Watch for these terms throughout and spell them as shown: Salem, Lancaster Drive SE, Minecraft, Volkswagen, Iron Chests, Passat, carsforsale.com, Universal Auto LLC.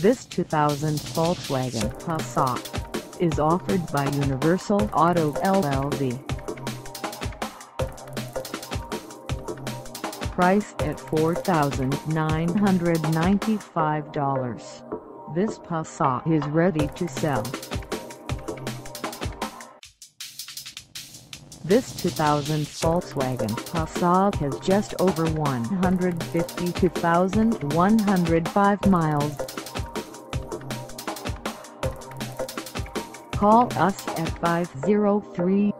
This 2000 Volkswagen Passat is offered by Universal Auto LLC. Priced at $4,995, this Passat is ready to sell. This 2000 Volkswagen Passat has just over 152,105 miles. Call us at 503-585-1375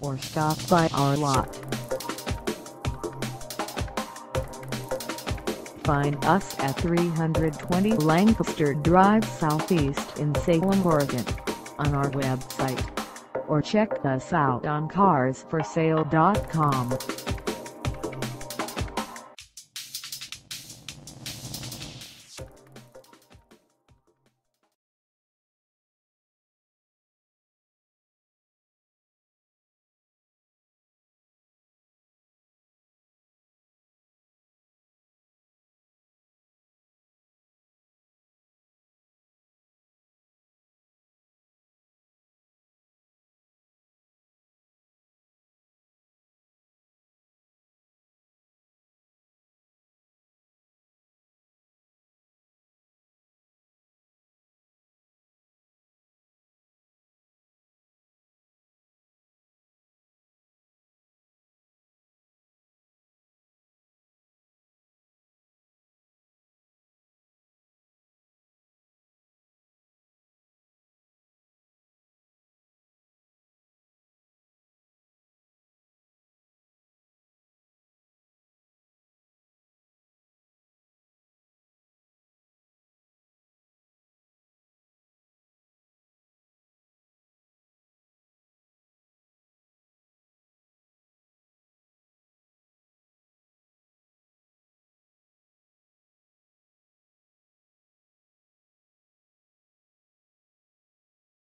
or stop by our lot. Find us at 320 Lancaster Drive Southeast in Salem, Oregon, on our website, or check us out on carsforsale.com.